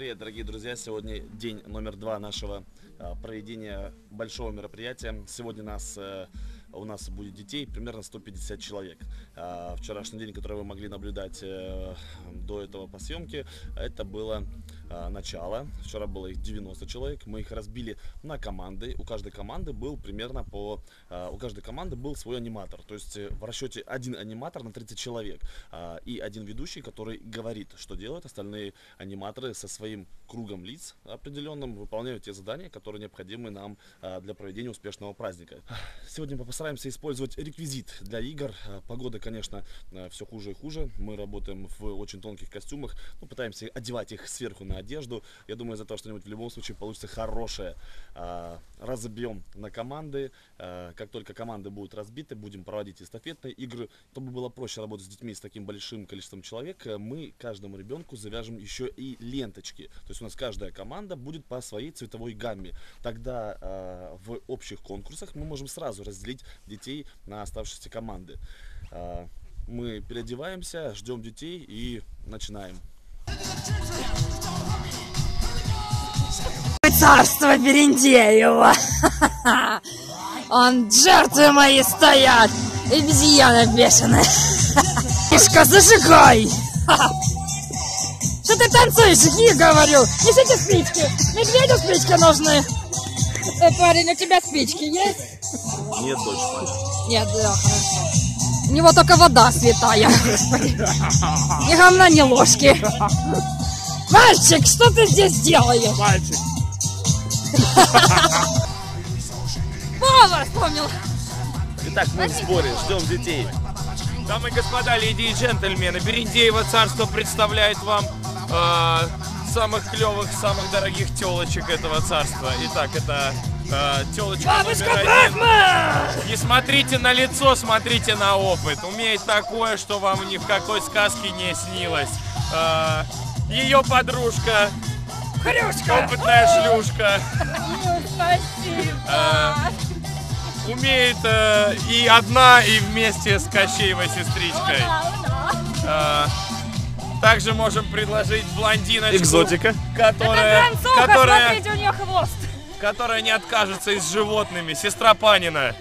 Привет, дорогие друзья! Сегодня день номер 2 нашего проведения большого мероприятия. Сегодня у нас будет детей примерно 150 человек. Вчерашний день, который вы могли наблюдать до этого по съемке, это было начало. Вчера было их 90 человек. Мы их разбили на команды. У каждой команды был свой аниматор. То есть в расчете один аниматор на 30 человек и один ведущий, который говорит, что делать. Остальные аниматоры со своим кругом лиц определенным выполняют те задания, которые необходимы нам для проведения успешного праздника. Сегодня мы постараемся использовать реквизит для игр. Погода, конечно, все хуже и хуже. Мы работаем в очень тонких костюмах, пытаемся одевать их сверху на одежду. Я думаю, из-за того что-нибудь в любом случае получится хорошее. Разобьем на команды. Как только команды будут разбиты, будем проводить эстафетные игры. Чтобы было проще работать с детьми с таким большим количеством человек, мы каждому ребенку завяжем еще и ленточки. То есть у нас каждая команда будет по своей цветовой гамме. Тогда в общих конкурсах мы можем сразу разделить детей на оставшиеся команды. Мы переодеваемся, ждем детей и начинаем. Царство Берендеева! Он жертвы мои стоят! И обезьяны бешеные! Мишка, зажигай! Что ты танцуешь? Я говорю! Несите спички! Медведю спички нужны! Парень, у тебя спички есть? Нет, дочь, парень. Нет, да, хорошо. У него только вода святая, господи. Ни говна, ни ложки. Мальчик, что ты здесь делаешь? Мальчик. Повар вспомнил. Итак, мы в сборе, ждем детей. Дамы и господа, леди и джентльмены, Берендеево царство представляет вам самых клевых, самых дорогих телочек этого царства. Итак, это... телочка номер 1. Не смотрите на лицо, смотрите на опыт. Умеет такое, что вам ни в какой сказке не снилось. Ее подружка Хрюшка. Опытная шлюшка. Умеет и одна, и вместе с Кощеевой сестричкой. Также можем предложить блондиночку экзотика, которая... Смотрите, у нее хвост. Которая не откажется и с животными, сестра Панина.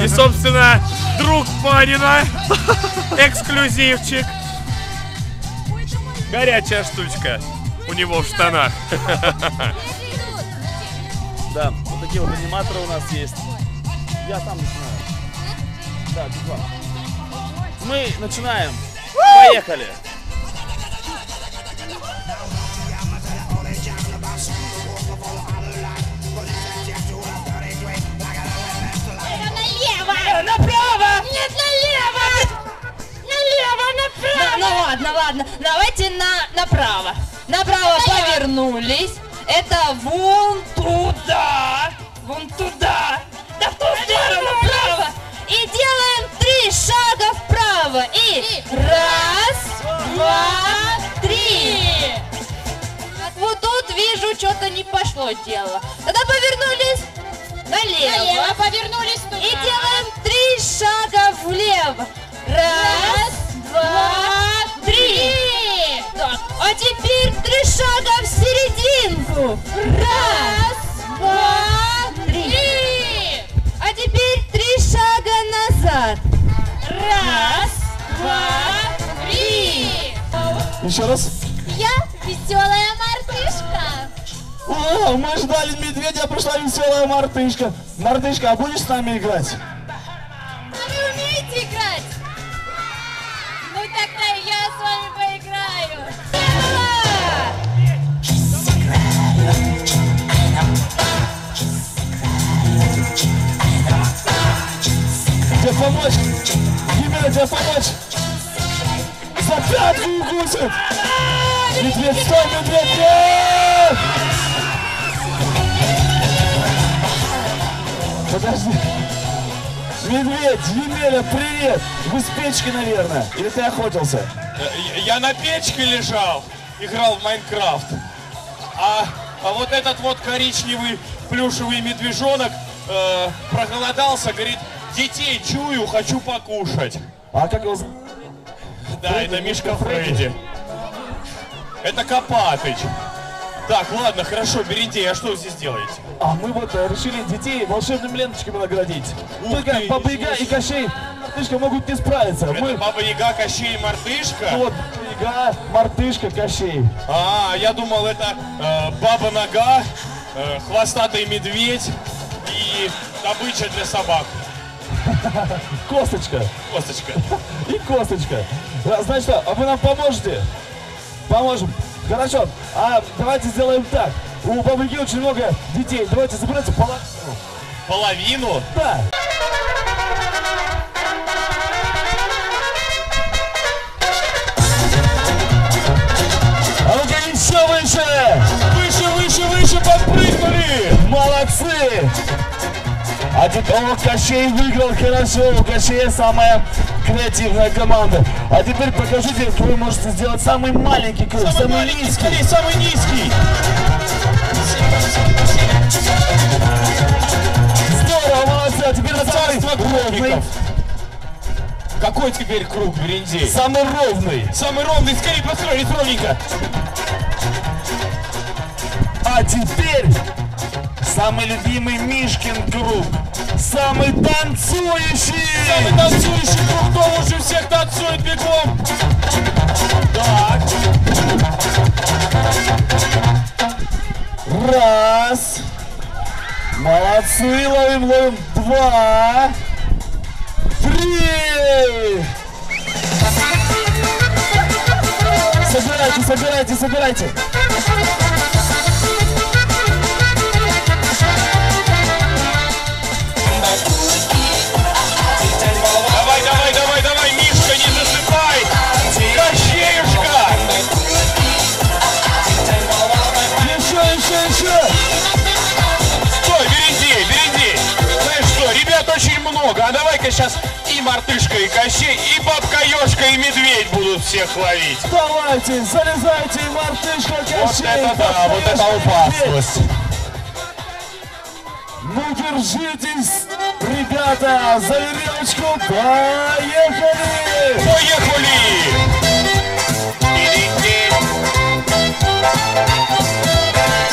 И собственно, друг Панина, эксклюзивчик. Горячая штучка у него в штанах. Да, вот такие вот аниматоры у нас есть. Я там начинаю. Да, бегом. Мы начинаем. Поехали. Направо! Нет, налево! Налево, направо! Ну ладно, ладно, давайте направо. Направо повернулись. Это вон туда. Вон туда. Да в ту сторону, направо. И делаем 3 шага вправо. И раз, два, три. Вот тут вижу, что-то не пошло дело. Тогда повернулись. Налево, повернулись туда. И делаем 3 шага влево. Раз, два, три. Так. А теперь 3 шага в серединку. Раз, два, три. А теперь 3 шага назад. Раз, два, три. Еще раз. Я веселая мартышка. О, мы ждали медведя, а пришла веселая мартышка. Мартышка, а будешь с нами играть? А вы умеете играть? Ну тогда я с вами поиграю. Тебе помочь? Тебе, тебе помочь? За пятку укусит! Медведь, стой, медведь, нет! Подожди. Медведь, Емеля, привет! Вы с печки, наверное? Или ты охотился? Я на печке лежал, играл в Майнкрафт. А вот этот вот коричневый плюшевый медвежонок проголодался, говорит, детей чую, хочу покушать. А как его... Да, это Мишка Фредди. Это Копатыч. Так, ладно, хорошо, берите, а что вы здесь делаете? А мы вот решили детей волшебными ленточками наградить. Только Баба Яга и Кощей Мартышка могут не справиться. Это мы... Баба Яга, Кощей и Мартышка? Вот, Баба Яга, Мартышка, Кощей. А, я думал, это Баба Нога, Хвостатый Медведь и добыча для собак. Косточка. Косточка. И Косточка. Значит, а вы нам поможете? Поможем. Хорошо, а давайте сделаем так. У Бабы Яги очень много детей. Давайте собраться половину. Половину? Да. А ну-ка, еще выше! Выше, выше, выше, подпрыгнули! Молодцы! О, Кощей выиграл, хорошо, у Кощея самая креативная команда. А теперь покажите, как вы можете сделать самый маленький круг, самый низкий. Здорово, молодцы, а теперь самый ровный. Какой теперь круг, Берендей? Самый ровный, скорее построить ровненько. А теперь... самый любимый Мишкин круг. Самый танцующий круг, кто лучше всех танцует, бегом. Так. Раз. Молодцы, ловим. Два. Три. Собирайте. Давай, Мишка, не засыпай! Кощеюшка! Еще! Стой, Берендей! Знаешь что, ребят очень много, а давай-ка сейчас и Мартышка, и Кощей, и Бабка Ёшка, и Медведь будут всех ловить. Давайте, залезайте, и Мартышка, Кощей, вот это да, Бабка вот это упаслость. Ну, держитесь, ребята, за веревочку, поехали!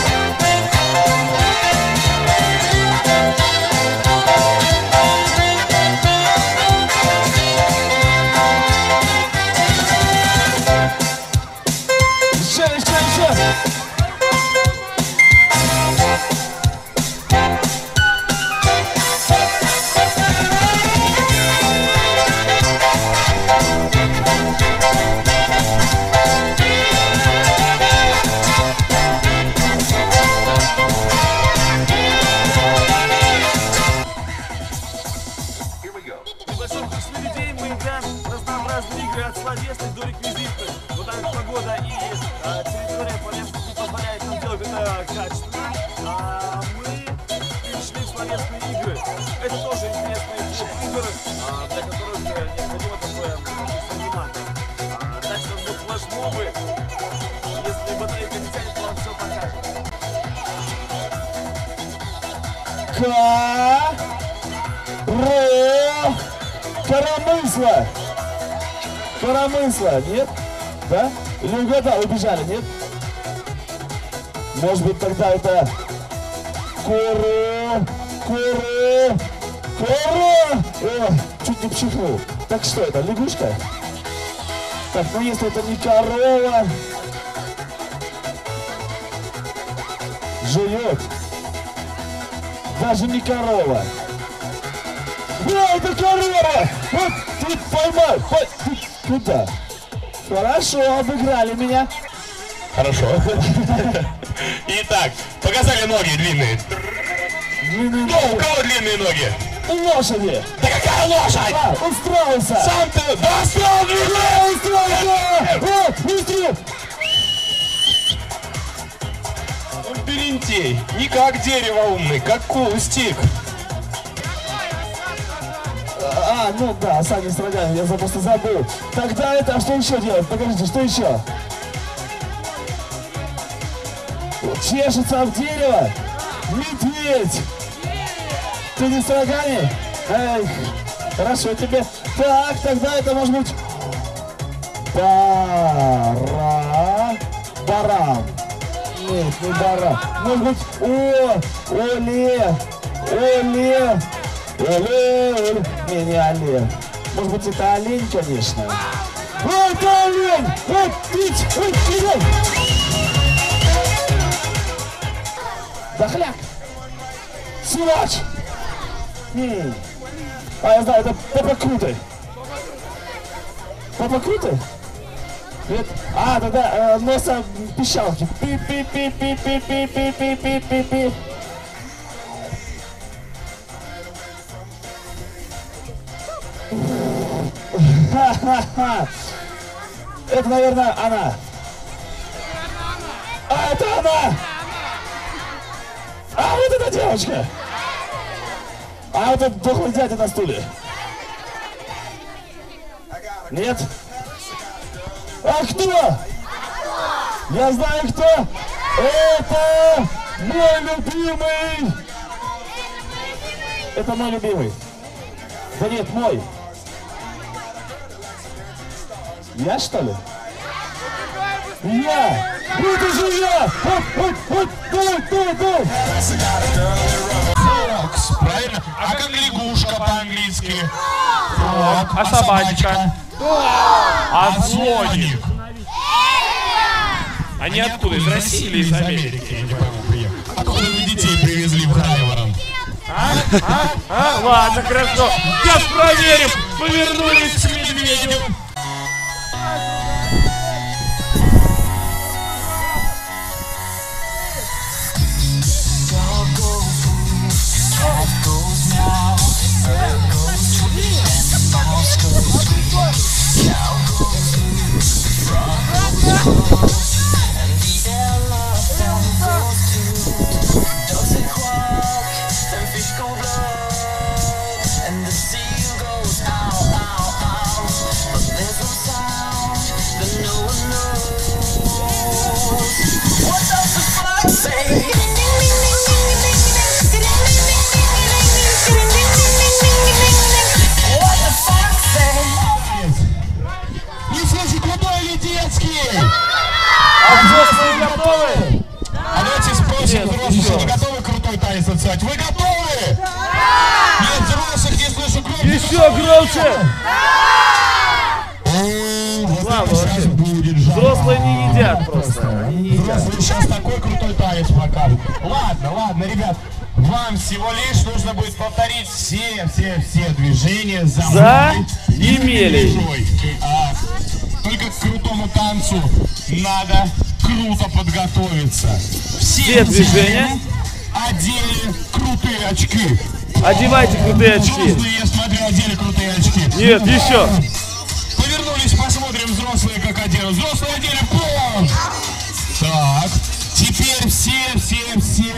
Еще! Коромысла, нет? Да? Или угадал, убежали, нет? Может быть, тогда это... Коро! Чуть не пчихнул. Так что это, лягушка? Так, ну если это не корова... Жует. Даже не корова. Да, это корова! Вот тут поймай! Куда? Хорошо, обыграли меня. Хорошо. Итак, показали ноги длинные. Ну, у кого длинные ноги? У лошади. Да какая лошадь? А, устроился. Сам ты... Да устроился! Берендей, не как дерево умный, как кустик. А, ну да, сами с рогами, я просто забыл. Тогда это, а что еще делать? Покажите, что еще? Чешется об дерево? Медведь! Ты не с рогами? Эх, хорошо тебе. Так, тогда это может быть... Пара... Баран. Нет, не баран. Может быть, оле, оле, оле. Не, не оле. Может быть, это олень, конечно. Вот олень! Вот пить! Вот олень! Дохляк! Силач! А я знаю, это Папа Крутой. Папа Крутой? Нет? А, тогда носа пищалки. Пи-пи-пи-пи-пи-пи-пи-пи-пи-пи-пи. Ха-ха-ха! Это, наверное, она. А, это она! А, вот эта девочка! А, вот этот дохлый дядя на стуле. Нет? А кто? Я знаю, кто. Это мой любимый. Это мой любимый. Да нет, мой. Я, что ли? Я! Вот уже я! Вот, вот, вот! Фокс, правильно? А как лягушка по-английски? Фок, а собачка? А слоник? Они откуда? Из России или из Америки? Я не пойму, приехали. Откуда вы детей привезли в Хайворон? А? Ладно, хорошо. Сейчас проверим. Мы вернулись к медведю. Вы готовы? Да! Нет взрослых, не слышу громче. Еще громче! Да! Сейчас будет жара. Взрослые не едят просто. Они не едят. Взрослые сейчас такой крутой танец покажут. Ладно, ребят. Вам всего лишь нужно будет повторить все движения за Емелей. Только к крутому танцу надо круто подготовиться. Все движения. Одели крутые очки. Одевайте крутые очки. Взрослые, я смотрю, одели крутые очки. Нет, еще. Повернулись, посмотрим, взрослые как одели. Взрослые одели пол. Так, теперь все.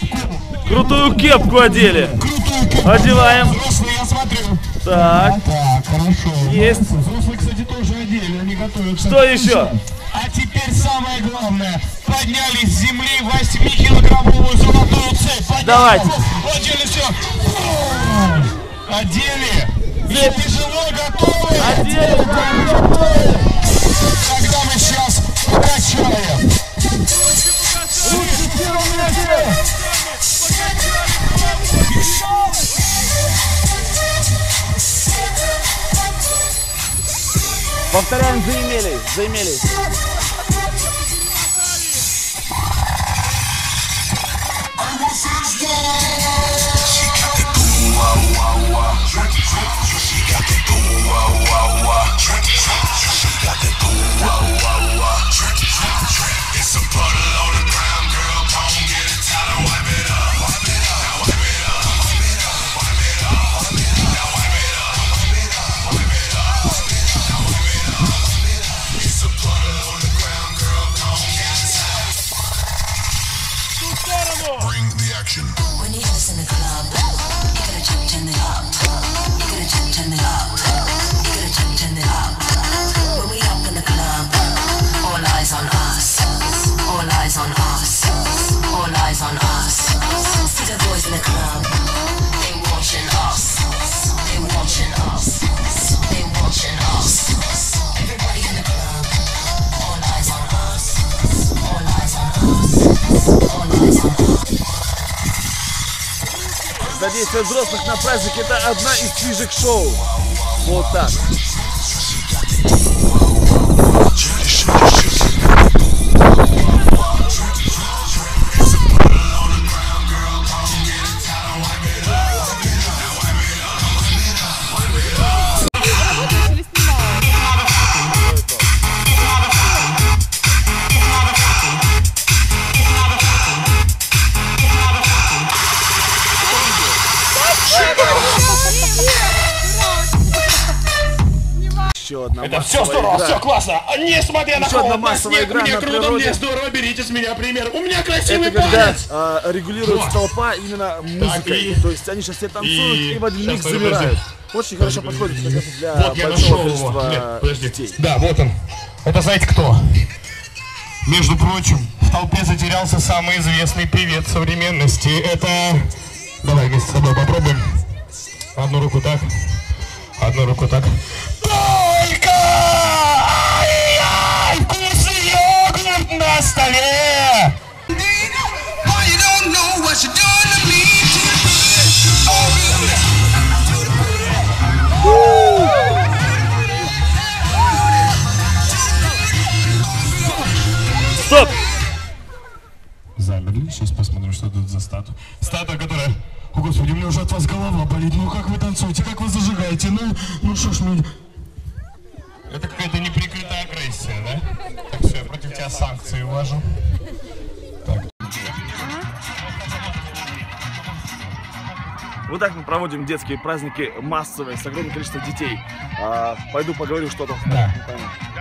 Кепку. Крутую кепку одели. Крутую кепку. Одеваем. Взрослые, я смотрю. Так, хорошо. Есть. Взрослые, кстати, тоже одели, они готовятся. Что еще? А теперь самое главное. Подняли с земли 8-килограммовую золотую цепь. Подняли. Давайте. Одели все. Одели. Все тяжело готовы. Одели. Когда мы сейчас покачаем. Лучше первым летим. Повторяем за Емелей, All eyes on us. Everybody in the club. а действие взрослых на празднике — это одна из фишек шоу. Вот так. Это все здорово, игра. Все классно, несмотря на холодность, нет, мне круто, мне здорово, берите с меня пример, у меня красивый палец. Это когда регулируется толпа именно музыкой, то есть они сейчас все танцуют и в один миг замирают. Очень хорошо подходит для большого количества детей. Да, вот он, это знаете кто? Между прочим, в толпе затерялся самый известный певец современности, это... Давай вместе с собой попробуем. Одну руку так, одну руку так. Только ай-яй, вкус йогурт на столе. Стоп! Замерли, сейчас посмотрим, что тут за статуя. Статуя, которая... О, Господи, у меня уже от вас голова болит. Ну как вы танцуете, как вы зажигаете? Ну что ж, мы... Это какая-то неприкрытая агрессия, да? Так, все, я против тебя санкции ввожу. Так. Вот так мы проводим детские праздники массовые, с огромным количеством детей. Пойду поговорю что-то. Да.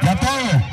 Готовы?